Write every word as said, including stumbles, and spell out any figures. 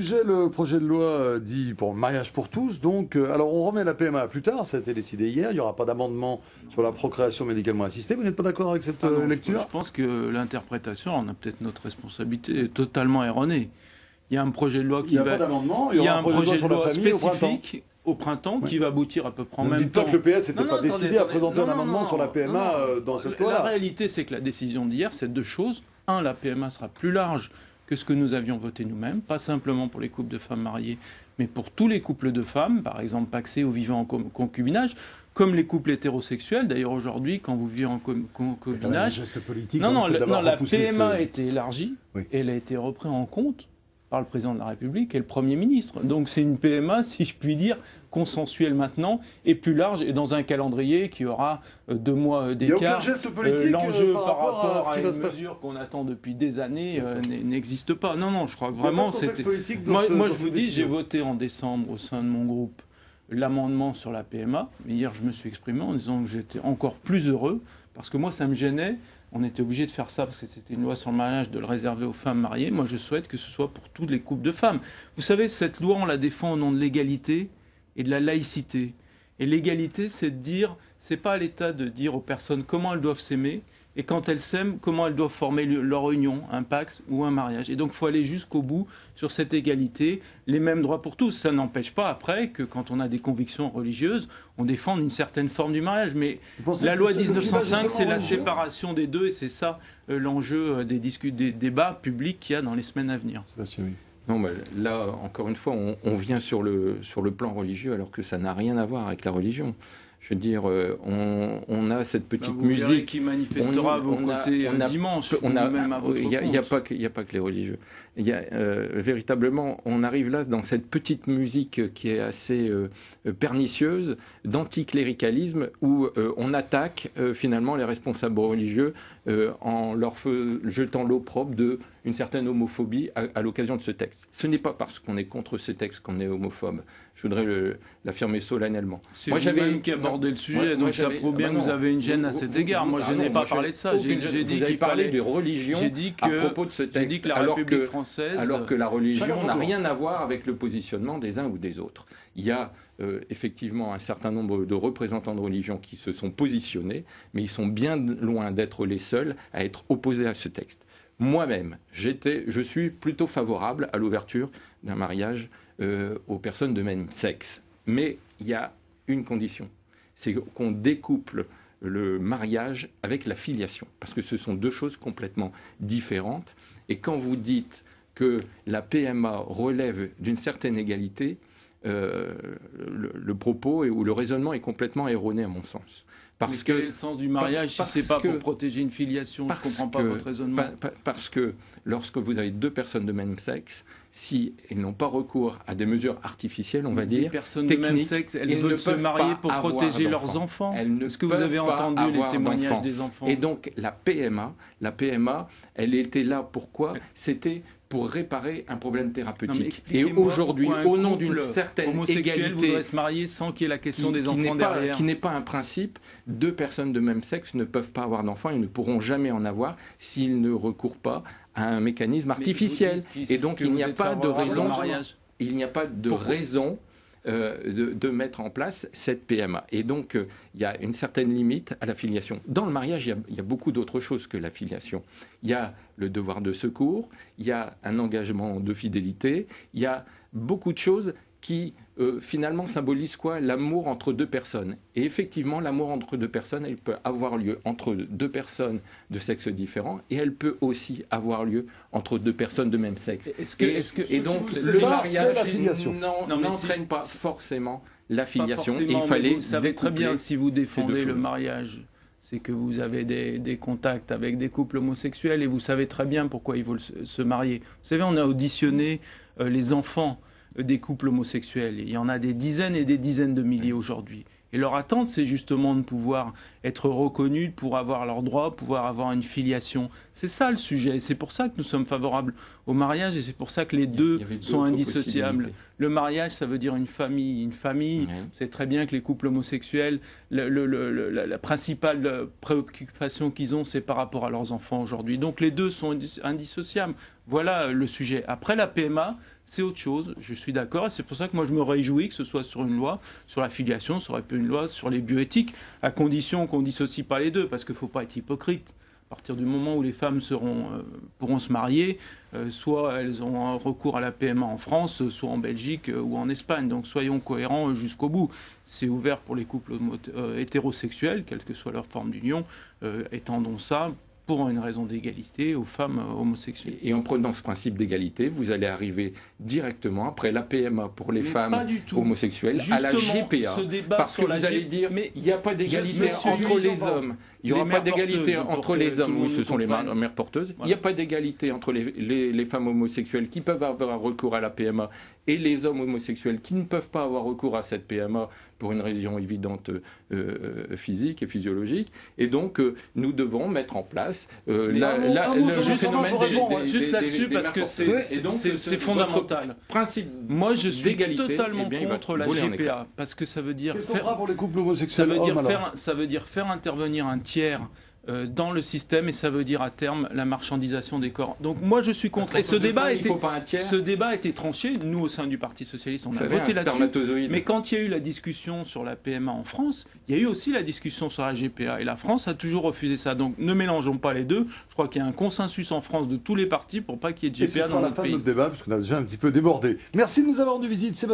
Sujet, le projet de loi dit pour mariage pour tous. Donc, euh, alors on remet la P M A plus tard, ça a été décidé hier, il n'y aura pas d'amendement sur la procréation médicalement assistée. Vous n'êtes pas d'accord avec cette ah non, lecture? Je, je pense que l'interprétation, on a peut-être notre responsabilité, est totalement erronée. Il y a un projet de loi qui va... Il n'y a va... pas d'amendement, il y aura un projet, projet de loi, de loi spécifique au printemps, au printemps ouais. qui va aboutir à peu près en ne même dites temps. Pas que le P S n'était pas décidé attendez, à présenter non, un amendement non, non, sur la P M A non, euh, dans cette loi-là. La réalité, c'est que la décision d'hier, c'est deux choses. Un, la P M A sera plus large que ce que nous avions voté nous-mêmes, pas simplement pour les couples de femmes mariées, mais pour tous les couples de femmes, par exemple pacsés ou vivant en concubinage, comme les couples hétérosexuels. D'ailleurs, aujourd'hui, quand vous vivez en concubinage... C'est un geste politique. Non, non, le, non la P M A ce... a été élargie, oui. Elle a été reprise en compte par le président de la République et le Premier ministre. Donc c'est une P M A, si je puis dire, consensuelle maintenant, et plus large, et dans un calendrier qui aura euh, deux mois d'écart. Euh, L'enjeu euh, par, par rapport à, à, à une mesure qu'on attend depuis des années euh, n'existe pas. Non, non, je crois que vraiment... c'était. Moi, ce, moi je vous dis, j'ai voté en décembre au sein de mon groupe l'amendement sur la P M A, mais hier je me suis exprimé en disant que j'étais encore plus heureux, parce que moi ça me gênait. On était obligé de faire ça parce que c'était une loi sur le mariage, de le réserver aux femmes mariées. Moi, je souhaite que ce soit pour tous les couples de femmes. Vous savez, cette loi, on la défend au nom de l'égalité et de la laïcité. Et l'égalité, c'est de dire, c'est pas à l'État de dire aux personnes comment elles doivent s'aimer et quand elles s'aiment, comment elles doivent former leur union, un pax ou un mariage. Et donc, il faut aller jusqu'au bout sur cette égalité, les mêmes droits pour tous. Ça n'empêche pas, après, que quand on a des convictions religieuses, on défende une certaine forme du mariage. Mais la loi mille neuf cent cinq, c'est la séparation des deux, et c'est ça euh, l'enjeu euh, des, des débats publics qu'il y a dans les semaines à venir. Non, mais là, encore une fois, on, on vient sur le, sur le plan religieux, alors que ça n'a rien à voir avec la religion. Je veux dire, on, on a cette petite bah musique qui manifestera on, vos on côtés a, on a, dimanche. On a, même à il n'y a, a, a pas que les religieux. Il y a, euh, véritablement, on arrive là dans cette petite musique qui est assez euh, pernicieuse d'anticléricalisme où euh, on attaque euh, finalement les responsables religieux euh, en leur feu, jetant l'opprobre de une certaine homophobie à, à l'occasion de ce texte. Ce n'est pas parce qu'on est contre ce texte qu'on est homophobe. Je voudrais l'affirmer solennellement. C'est vous-même qui abordez le sujet, moi, donc moi ça prouve bien que vous avez une gêne vous, à cet vous, égard. Vous, moi, ah je n'ai pas parlé de ça. J'ai dit qu'il fallait de religion dit que, à propos de ce texte, dit que la alors, République que, française, alors que la religion n'a rien à voir avec le positionnement des uns ou des autres. Il y a euh, effectivement un certain nombre de représentants de religion qui se sont positionnés, mais ils sont bien loin d'être les seuls à être opposés à ce texte. Moi-même, j'étais, je suis plutôt favorable à l'ouverture d'un mariage euh, aux personnes de même sexe. Mais il y a une condition, c'est qu'on découple le mariage avec la filiation, parce que ce sont deux choses complètement différentes. Et quand vous dites que la P M A relève d'une certaine égalité, euh, le, le propos et, ou le raisonnement est complètement erroné à mon sens. Parce mais que, quel est le sens du mariage si ce n'est pas pour protéger une filiation? Je ne comprends pas que, votre raisonnement. Parce que lorsque vous avez deux personnes de même sexe, si elles n'ont pas recours à des mesures artificielles, on va dire, les personnes de même sexe, elles veulent se marier pour protéger leurs enfants. Est-ce que vous avez entendu les témoignages des enfants? Et donc la P M A, la P M A, elle était là pourquoi? C'était pour réparer un problème thérapeutique. Et aujourd'hui, au nom d'une certaine homosexuelle voudrait se marier sans qu'il y ait la question des enfants derrière. Qui n'est pas un principe, deux personnes de même sexe ne peuvent pas avoir d'enfants, ils ne pourront jamais en avoir s'ils ne recourent pas à un mécanisme artificiel. Et donc il n'y a pas de raison, il n'y a pas de raison euh, de, de mettre en place cette P M A. Et donc il euh, y a une certaine limite à la filiation. Dans le mariage, il y, y a beaucoup d'autres choses que la filiation. Il y a le devoir de secours, il y a un engagement de fidélité, il y a beaucoup de choses qui euh, finalement symbolise quoi? L'amour entre deux personnes. Et effectivement, l'amour entre deux personnes, elle peut avoir lieu entre deux personnes de sexe différent, et elle peut aussi avoir lieu entre deux personnes de même sexe. Est-ce que, et, est-ce que, et donc, le mariage n'entraîne pas forcément la filiation. Et il fallait vous savez très bien, si vous défendez le mariage, c'est que vous avez des, des contacts avec des couples homosexuels, et vous savez très bien pourquoi ils veulent se, se marier. Vous savez, on a auditionné euh, les enfants des couples homosexuels. Il y en a des dizaines et des dizaines de milliers aujourd'hui. Et leur attente, c'est justement de pouvoir être reconnus, pour avoir leurs droits, pouvoir avoir une filiation. C'est ça le sujet. C'est pour ça que nous sommes favorables au mariage, et c'est pour ça que les deux sont indissociables. le mariage, ça veut dire une famille. Une famille, mmh. c'est très bien que les couples homosexuels, le, le, le, la, la principale préoccupation qu'ils ont, c'est par rapport à leurs enfants aujourd'hui. Donc les deux sont indissociables. Voilà le sujet. Après la P M A, c'est autre chose, je suis d'accord, et c'est pour ça que moi je me réjouis que ce soit sur une loi, sur la filiation, ça aurait pu une loi sur les bioéthiques, à condition qu'on ne dissocie pas les deux, parce qu'il ne faut pas être hypocrite. À partir du moment où les femmes seront, euh, pourront se marier, euh, soit elles auront un recours à la P M A en France, soit en Belgique euh, ou en Espagne. Donc soyons cohérents jusqu'au bout. C'est ouvert pour les couples euh, hétérosexuels, quelle que soit leur forme d'union, euh, étendons ça pour une raison d'égalité aux femmes homosexuelles. Et en prenant ce principe d'égalité, vous allez arriver directement après la P M A pour les mais femmes homosexuelles justement, à la G P A. Ce débat parce sur que la vous G... allez dire il n'y a pas d'égalité entre les hommes. Il n'y aura pas d'égalité entre les hommes, ce sont les mères porteuses. Il n'y a pas d'égalité entre les, les, les femmes homosexuelles qui peuvent avoir un recours à la P M A et les hommes homosexuels qui ne peuvent pas avoir recours à cette P M A pour une raison évidente euh, physique et physiologique. Et donc, euh, nous devons mettre en place euh, la, la, la, le phénomène des, des, juste là-dessus, parce que c'est fondamental. Principe Moi, je suis totalement contre la G P A, parce que ça veut dire... Qu'est-ce qu'on fera pour les couples homosexuels ? Ça veut dire faire intervenir un tiers euh, dans le système, et ça veut dire à terme la marchandisation des corps. Donc moi je suis contre. Et ce débat, fois, était, ce débat a été tranché. Nous au sein du Parti Socialiste on Vous a savez, voté là-dessus. Mais quand il y a eu la discussion sur la P M A en France, il y a eu aussi la discussion sur la G P A. Et la France a toujours refusé ça. Donc ne mélangeons pas les deux. Je crois qu'il y a un consensus en France de tous les partis pour pas qu'il y ait de G P A et dans notre pays. C'est la fin de notre débat parce qu'on a déjà un petit peu débordé. Merci de nous avoir rendu visite.